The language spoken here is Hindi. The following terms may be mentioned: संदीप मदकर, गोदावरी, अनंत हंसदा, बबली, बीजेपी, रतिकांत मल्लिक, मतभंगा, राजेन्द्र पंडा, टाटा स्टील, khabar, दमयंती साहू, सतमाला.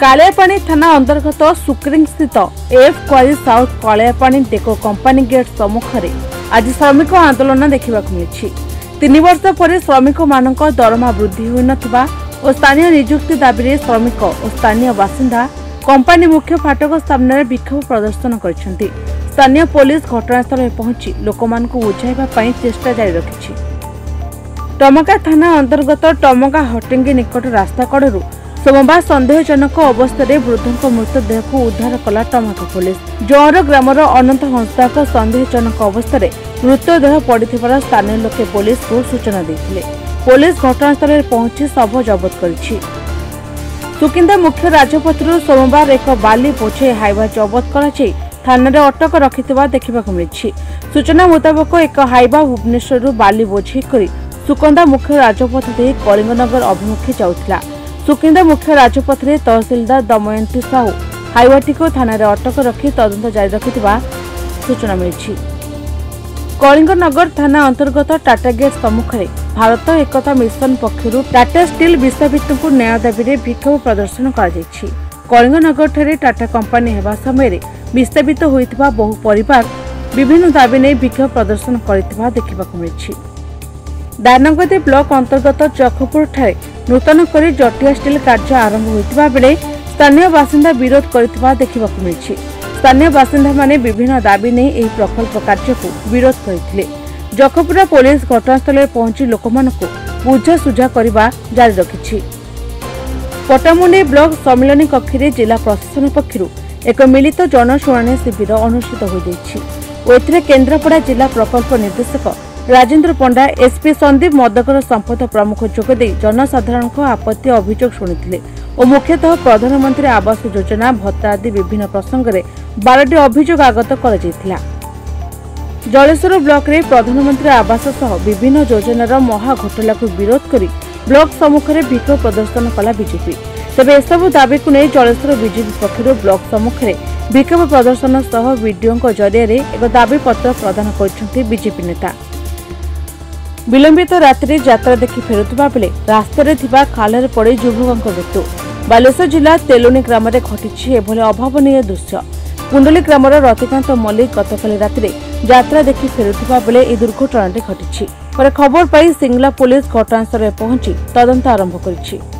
कालियापाणी थाना अंतर्गत सुक्रिंग स्थित एफ क्वारी साउथ कालियापाणी टेको कंपानी गेट सम्मुख में आज श्रमिक आंदोलन देखा मिली। 3 वर्ष पर श्रमिक मान दरमा वृद्धि हो न और स्थानीय निजुक्ति दाबी श्रमिक और स्थानीय बासिंदा कंपानी मुख्य फाटक सामने विक्षोभ प्रदर्शन कर स्थानीय पुलिस घटनास्थल में पहुंची लोक बुझाई चेष्टा जारी रखी। टमका थाना अंतर्गत टमका हटिंगी निकट रास्ता कड़ू सोमवार सन्देहजनक अवस्था वृद्धों मृतदेह को उद्धार कला टमका पुलिस। जौर ग्रामर अनंत हंसदाक सन्देहजनक अवस्था मृतदेह पड़े स्थानीय लोके पुलिस को सूचना देते। पुलिस घटनास्थल में पहुंची शव जबत कर सुकिंदा मुख्य राजपथर सोमवार एक बाली बोझे हाइवा जबत कर थाना रे अटक रखि देखा मिली। सूचना मुताबक एक हाइवा भुवनेश्वर बाली बोझे कर सुकिंदा मुख्य राजपथ दे कलिंगनगर अभिमुखे जाऊला। सुकिंदा मुख्य राजपथ में तहसिलदार दमयंती साहू हाइवाटी को थाना रे अटक रखी तदंत जारी रखिथिबा सूचना मिली। कलिंगनगर थाना अंतर्गत टाटा गेट सम्मुख में भारत एकता मिशन पक्षरू टाटा स्टील विस्थापित को न्याय दाबी विक्षोभ प्रदर्शन कर कलिंगनगर ठारे टाटा कंपानी होगा समय विस्थापित होता बहु परिवार विभिन्न दाबी नहीं विक्षोभ प्रदर्शन करथिबा देखा मिली। दानगदी ब्लॉक अंतर्गत चखपुर ठारे नूतन करी जटिया स्टील कार्य आरंभ होता बेले स्थानीय बासिंदा विरोध करथिबा देखा मिली। स्थानीय बासिंदा माने विभिन्न दाबी नहीं यह प्रकल्प कार्य को विरोध करथिले। जखपुरा पुलिस घटनास्थल पहुंची लोक बुझासुझा करने जारी रखी। पटामुंडी ब्लॉक सम्मिलनी कक्ष में जिला प्रशासन पक्ष एक मिलित जनशुणाणी शिविर अनुष्ठित होती। केन्द्रापड़ा जिला प्रकल्प निर्देशक राजेन्द्र पंडा एसपी संदीप मदकर संपद प्रमुख जोगद जनसाधारण आपत्ति अभियोग शुणी और मुख्यतः प्रधानमंत्री आवास योजना भत्ता आदि विभिन्न प्रसंग में 12टी अभियोग आगत कर जलेश्वर ब्लॉक में प्रधानमंत्री आवास सह विभिन्न योजनार महा घोटाला को विरोध कर ब्लॉक सम्मुख में विक्षोभ प्रदर्शन कला बीजेपी। तेज एसबू दाबी को नहीं जलेश्वर बीजेपी पक्ष ब्लॉक सम्मुख में विक्षोभ प्रदर्शन सह वीडियो जरिए एक दाबी पत्र प्रदान करजेपी नेता। विलंबित रात्रि यात्रा देखि फेरुवा बेले रास्तार खाल पड़ युवक मृत्यु। बालेश्वर जिला तेलोनी ग्राम घटी एभली अभावनीय दृश्य। कुंडली ग्रामर रतिकांत मल्लिक गतकाली राति यात्रा देखि फेरुवा बेले यह दुर्घटना घटी। खबर पाई सिंगला पुलिस घटनास्थल पहुंची तदंत आरंभ कर